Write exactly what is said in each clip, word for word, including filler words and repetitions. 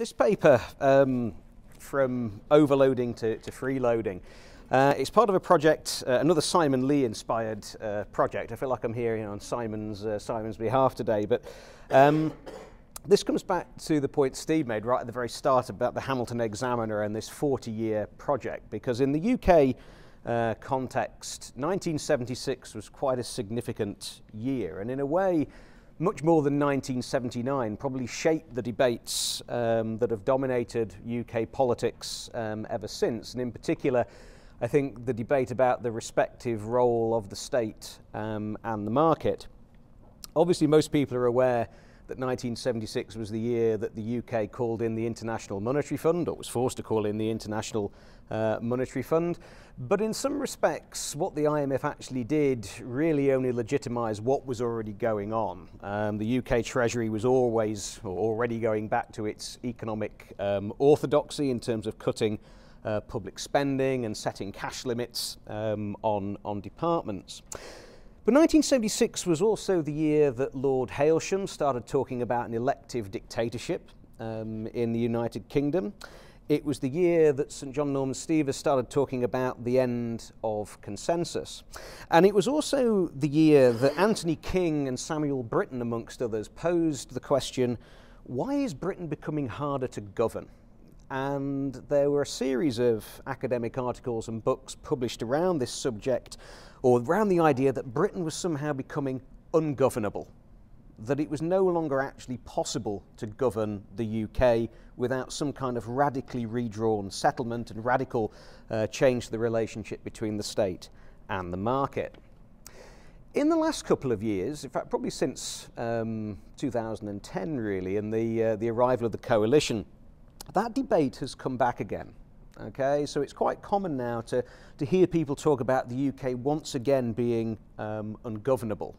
this paper, um, From Overloading to, to Freeloading, uh, it's part of a project, uh, another Simon Lee inspired uh, project. I feel like I'm here, you know, on Simon's, uh, Simon's behalf today, but um, this comes back to the point Steve made right at the very start about the Hamilton Examiner and this forty year project, because in the U K uh, context, nineteen seventy-six was quite a significant year, and in a way, much more than nineteen seventy-nine, probably shaped the debates um, that have dominated U K politics um, ever since. And in particular, I think the debate about the respective role of the state um, and the market. Obviously, most people are aware that nineteen seventy-six was the year that the U K called in the International Monetary Fund, or was forced to call in the International uh, Monetary Fund. But in some respects, what the I M F actually did really only legitimised what was already going on. Um, the U K Treasury was always, or already going back to its economic um, orthodoxy in terms of cutting uh, public spending and setting cash limits um, on, on departments. But nineteen seventy-six was also the year that Lord Hailsham started talking about an elective dictatorship um, in the United Kingdom. It was the year that Saint John Norman Stevens started talking about the end of consensus. And it was also the year that Anthony King and Samuel Britton, amongst others, posed the question, why is Britain becoming harder to govern? And there were a series of academic articles and books published around this subject, or around the idea that Britain was somehow becoming ungovernable, that it was no longer actually possible to govern the U K without some kind of radically redrawn settlement and radical uh, change to the relationship between the state and the market. In the last couple of years, in fact probably since um, two thousand ten really, and the, uh, the arrival of the coalition, that debate has come back again, okay? So it's quite common now to, to hear people talk about the U K once again being um, ungovernable.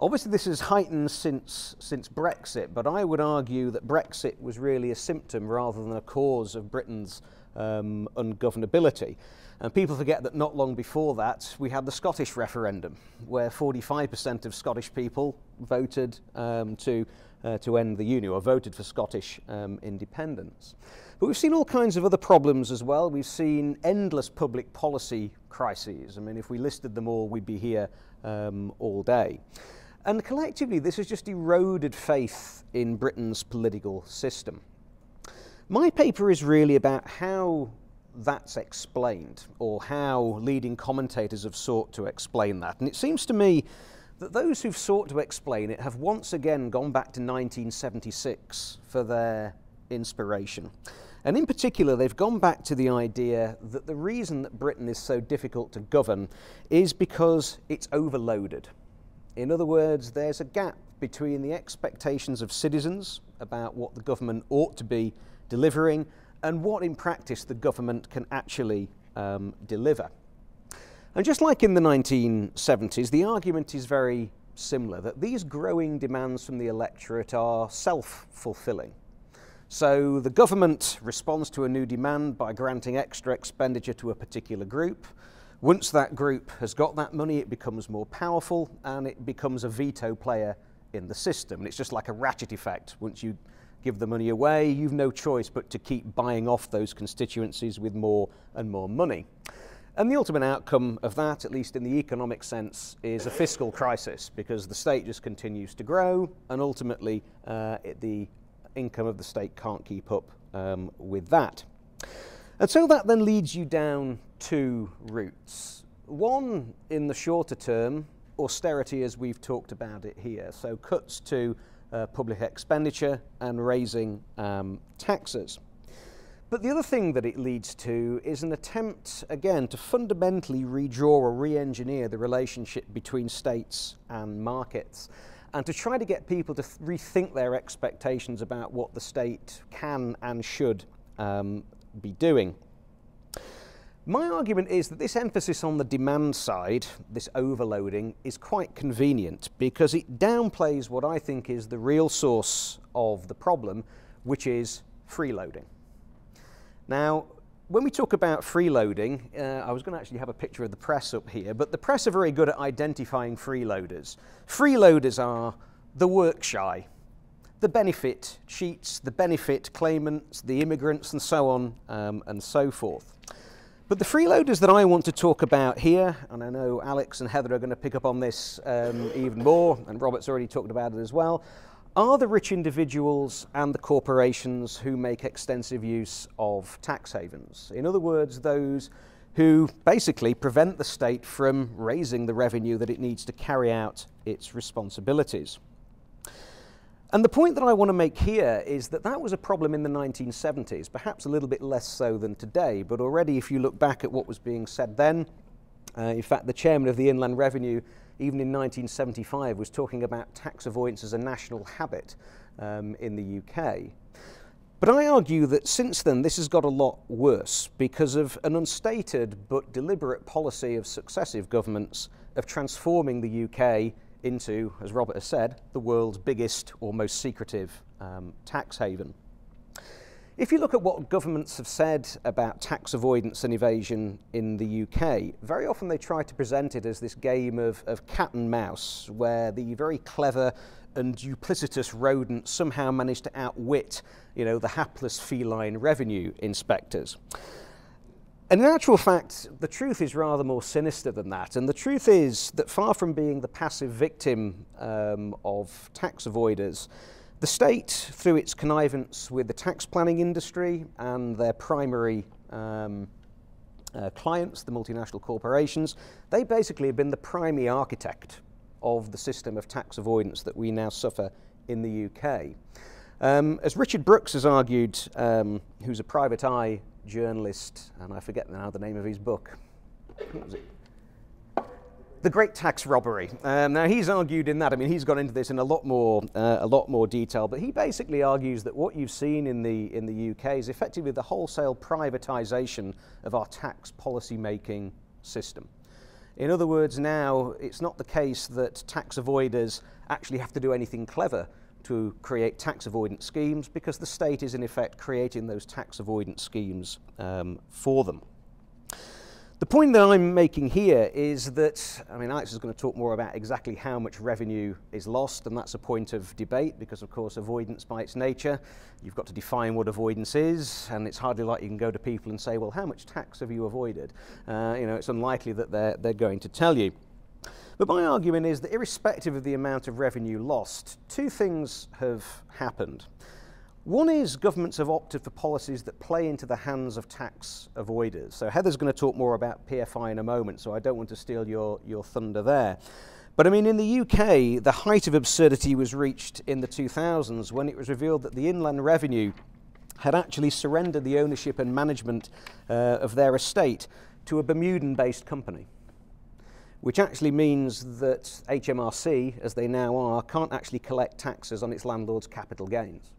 Obviously this has heightened since, since Brexit, but I would argue that Brexit was really a symptom rather than a cause of Britain's um, ungovernability. And people forget that not long before that, we had the Scottish referendum, where forty-five percent of Scottish people voted um, to Uh, to end the Union, or voted for Scottish um, independence. But we've seen all kinds of other problems as well. We've seen endless public policy crises. I mean, if we listed them all, we'd be here um, all day. And collectively, this has just eroded faith in Britain's political system. My paper is really about how that's explained, or how leading commentators have sought to explain that. And it seems to me that those who've sought to explain it have once again gone back to nineteen seventy-six for their inspiration. And in particular, they've gone back to the idea that the reason that Britain is so difficult to govern is because it's overloaded. In other words, there's a gap between the expectations of citizens about what the government ought to be delivering and what in practice the government can actually um, deliver. And just like in the nineteen seventies, the argument is very similar, that these growing demands from the electorate are self-fulfilling. So the government responds to a new demand by granting extra expenditure to a particular group. Once that group has got that money, it becomes more powerful and it becomes a veto player in the system. And it's just like a ratchet effect. Once you give the money away, you've no choice but to keep buying off those constituencies with more and more money. And the ultimate outcome of that, at least in the economic sense, is a fiscal crisis, because the state just continues to grow and ultimately uh, it, the income of the state can't keep up um, with that. And so that then leads you down two routes. One, in the shorter term, austerity as we've talked about it here, so cuts to uh, public expenditure and raising um, taxes. But the other thing that it leads to is an attempt, again, to fundamentally redraw or re-engineer the relationship between states and markets, and to try to get people to rethink their expectations about what the state can and should um, be doing. My argument is that this emphasis on the demand side, this overloading, is quite convenient because it downplays what I think is the real source of the problem, which is freeloading. Now, when we talk about freeloading, uh, I was going to actually have a picture of the press up here, but the press are very good at identifying freeloaders. Freeloaders are the work shy, the benefit cheats, the benefit claimants, the immigrants and so on um, and so forth. But the freeloaders that I want to talk about here, and I know Alex and Heather are going to pick up on this um, even more, and Robert's already talked about it as well, are the rich individuals and the corporations who make extensive use of tax havens. In other words, those who basically prevent the state from raising the revenue that it needs to carry out its responsibilities. And the point that I want to make here is that that was a problem in the nineteen seventies, perhaps a little bit less so than today, but already if you look back at what was being said then, uh, in fact the chairman of the Inland Revenue even in nineteen seventy-five was talking about tax avoidance as a national habit um, in the U K. But I argue that since then this has got a lot worse because of an unstated but deliberate policy of successive governments of transforming the U K into, as Robert has said, the world's biggest or most secretive um, tax haven. If you look at what governments have said about tax avoidance and evasion in the U K, very often they try to present it as this game of, of cat and mouse, where the very clever and duplicitous rodent somehow managed to outwit, you know, the hapless feline revenue inspectors. And in actual fact, the truth is rather more sinister than that. And the truth is that far from being the passive victim um, of tax avoiders, the state, through its connivance with the tax planning industry and their primary um, uh, clients, the multinational corporations, they basically have been the primary architect of the system of tax avoidance that we now suffer in the U K. Um, as Richard Brooks has argued, um, who's a private eye journalist, and I forget now the name of his book. What was it? The Great Tax Robbery. Um, now he's argued in that, I mean he's gone into this in a lot more, uh, a lot more detail, but he basically argues that what you've seen in the, in the U K is effectively the wholesale privatisation of our tax policy making system. In other words, now it's not the case that tax avoiders actually have to do anything clever to create tax avoidance schemes because the state is in effect creating those tax avoidance schemes um, for them. The point that I'm making here is that, I mean, Alex is going to talk more about exactly how much revenue is lost, and that's a point of debate because, of course, avoidance by its nature, you've got to define what avoidance is, and it's hardly like you can go to people and say, well, how much tax have you avoided? Uh, you know, it's unlikely that they're, they're going to tell you. But my argument is that irrespective of the amount of revenue lost, two things have happened. One is governments have opted for policies that play into the hands of tax avoiders. So Heather's going to talk more about P F I in a moment, so I don't want to steal your, your thunder there. But I mean, in the U K, the height of absurdity was reached in the two thousands when it was revealed that the Inland Revenue had actually surrendered the ownership and management uh, of their estate to a Bermudan-based company, which actually means that H M R C, as they now are, can't actually collect taxes on its landlord's capital gains.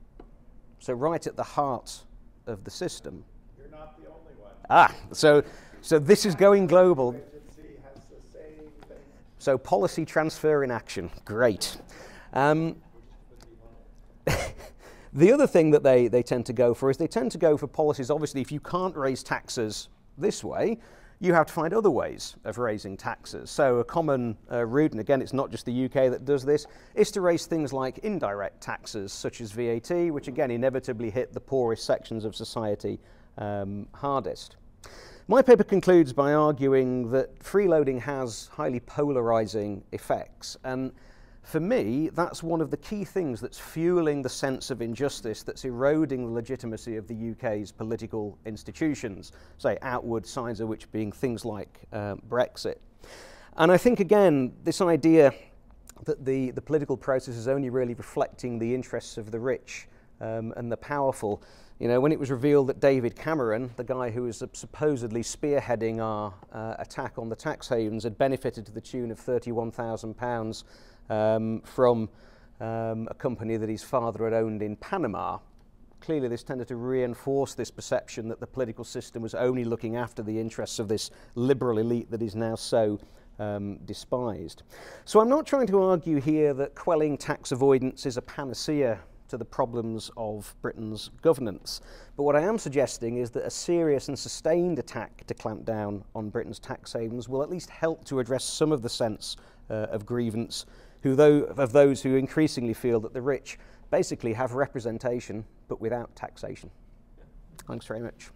So right at the heart of the system. You're not the only one. Ah, so, so this is going global. The agency has the same thing. So policy transfer in action, great. Um, the other thing that they, they tend to go for is they tend to go for policies, obviously, if you can't raise taxes this way, you have to find other ways of raising taxes. So a common uh, route, and again it's not just the U K that does this, is to raise things like indirect taxes such as V A T, which again inevitably hit the poorest sections of society um, hardest. My paper concludes by arguing that freeloading has highly polarising effects, and for me that's one of the key things that's fueling the sense of injustice that's eroding the legitimacy of the U K's political institutions, say outward signs of which being things like uh, Brexit. And I think again this idea that the, the political process is only really reflecting the interests of the rich um, and the powerful, you know, when it was revealed that David Cameron, the guy who was supposedly spearheading our uh, attack on the tax havens, had benefited to the tune of thirty-one thousand pounds Um, from um, a company that his father had owned in Panama. Clearly this tended to reinforce this perception that the political system was only looking after the interests of this liberal elite that is now so um, despised. So I'm not trying to argue here that quelling tax avoidance is a panacea to the problems of Britain's governance. But what I am suggesting is that a serious and sustained attack to clamp down on Britain's tax havens will at least help to address some of the sense uh, of grievance Who though, of those who increasingly feel that the rich basically have representation but without taxation. Thanks very much.